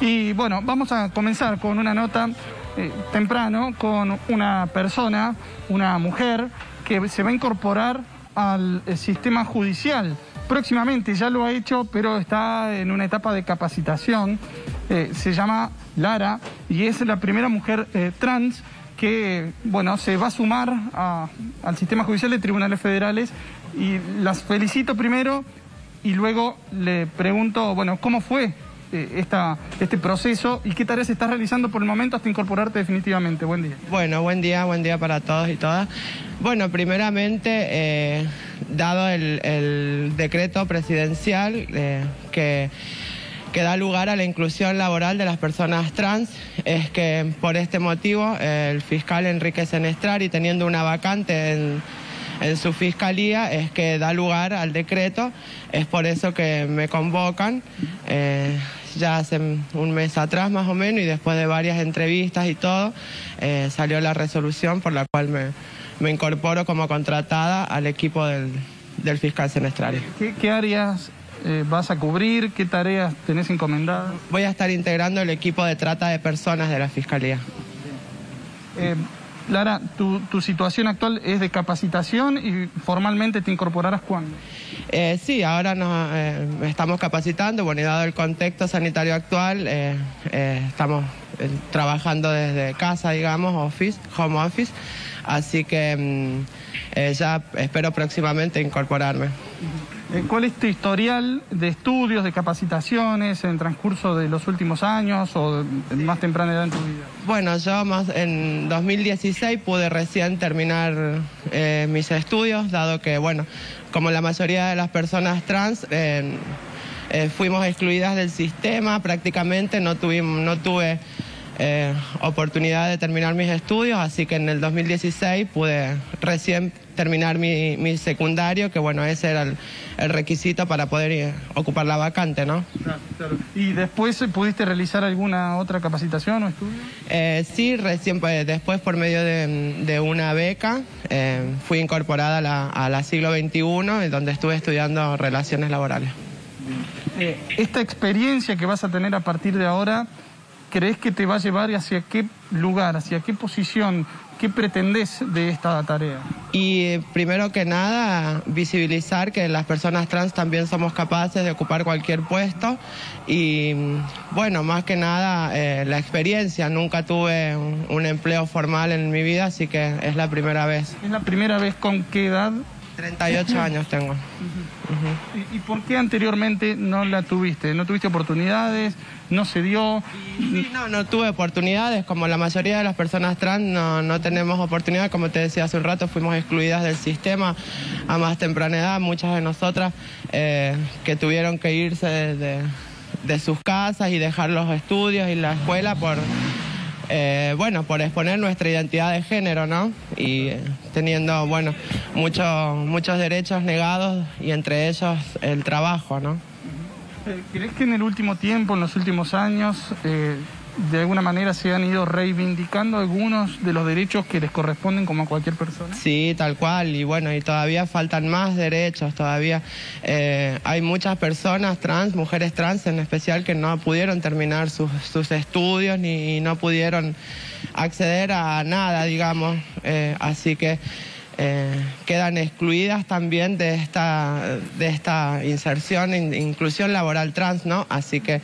Y bueno, vamos a comenzar con una nota temprano con una persona, una mujer, que se va a incorporar al sistema judicial. Próximamente ya lo ha hecho, pero está en una etapa de capacitación. Se llama Lara y es la primera mujer trans que, bueno, se va a sumar al sistema judicial de tribunales federales. Y las felicito primero y luego le pregunto, bueno, ¿cómo fue este proceso y qué tareas estás realizando por el momento hasta incorporarte definitivamente? Buen día. Bueno, buen día para todos y todas. Bueno, primeramente, dado el decreto presidencial que da lugar a la inclusión laboral de las personas trans, es que por este motivo el fiscal Enrique y teniendo una vacante en su fiscalía, es que da lugar al decreto, es por eso que me convocan ya hace un mes atrás más o menos, y después de varias entrevistas y todo, salió la resolución por la cual me incorporo como contratada al equipo del fiscal Senestrari. ¿Qué áreas vas a cubrir? ¿Qué tareas tenés encomendadas? Voy a estar integrando el equipo de trata de personas de la fiscalía. Lara, tu situación actual es de capacitación y formalmente te incorporarás ¿cuándo? Sí, ahora nos estamos capacitando. Bueno, y dado el contexto sanitario actual, estamos trabajando desde casa, digamos, home office. Así que ya espero próximamente incorporarme. ¿Cuál es tu historial de estudios, de capacitaciones en transcurso de los últimos años o de más temprana edad en tu vida? Bueno, yo en 2016 pude recién terminar mis estudios, dado que, bueno, como la mayoría de las personas trans, fuimos excluidas del sistema prácticamente, no tuve oportunidad de terminar mis estudios, así que en el 2016 pude recién terminar mi secundario, que bueno, ese era el requisito para poder ocupar la vacante, ¿no? Claro, claro. ¿Y después pudiste realizar alguna otra capacitación o estudio? Sí, recién después por medio de una beca fui incorporada a la siglo XXI, donde estuve estudiando relaciones laborales. Esta experiencia que vas a tener a partir de ahora, ¿crees que te va a llevar hacia qué lugar, hacia qué posición? ¿Qué pretendés de esta tarea? Y primero que nada, visibilizar que las personas trans también somos capaces de ocupar cualquier puesto. Y bueno, más que nada, la experiencia. Nunca tuve un empleo formal en mi vida, así que es la primera vez. ¿Es la primera vez? ¿Con qué edad? 38 años tengo. Uh-huh. ¿Y por qué anteriormente no la tuviste? ¿No tuviste oportunidades? ¿No se dio? Sí, no tuve oportunidades. Como la mayoría de las personas trans no tenemos oportunidades. Como te decía hace un rato, fuimos excluidas del sistema a más temprana edad. Muchas de nosotras que tuvieron que irse de sus casas y dejar los estudios y la escuela por... bueno, por exponer nuestra identidad de género, ¿no? Y teniendo, bueno, muchos derechos negados y entre ellos el trabajo, ¿no? ¿Crees que en el último tiempo, en los últimos años, de alguna manera se han ido reivindicando algunos de los derechos que les corresponden como a cualquier persona? Sí, tal cual, y bueno, y todavía faltan más derechos, todavía hay muchas personas trans, mujeres trans en especial, que no pudieron terminar sus estudios ni no pudieron acceder a nada, digamos, así que quedan excluidas también de esta inserción, inclusión laboral trans, ¿no? Así que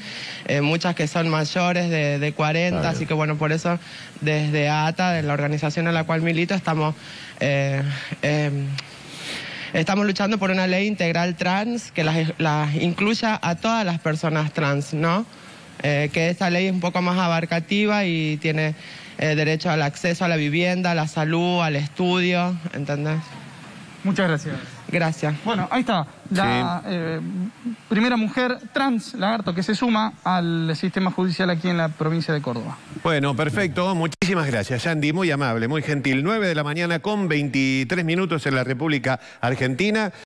muchas que son mayores de 40, claro. Así que bueno, por eso desde ATA, de la organización en la cual milito, estamos luchando por una ley integral trans que las incluya a todas las personas trans, ¿no? Que esa ley es un poco más abarcativa y tiene... derecho al acceso a la vivienda, a la salud, al estudio, ¿entendés? Muchas gracias. Gracias. Bueno, ahí está, la primera mujer trans, Lagarto, que se suma al sistema judicial aquí en la provincia de Córdoba. Bueno, perfecto, muchísimas gracias, Yandy, muy amable, muy gentil. 9 de la mañana con 23 minutos en la República Argentina.